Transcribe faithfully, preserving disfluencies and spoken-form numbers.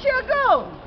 Where should I go?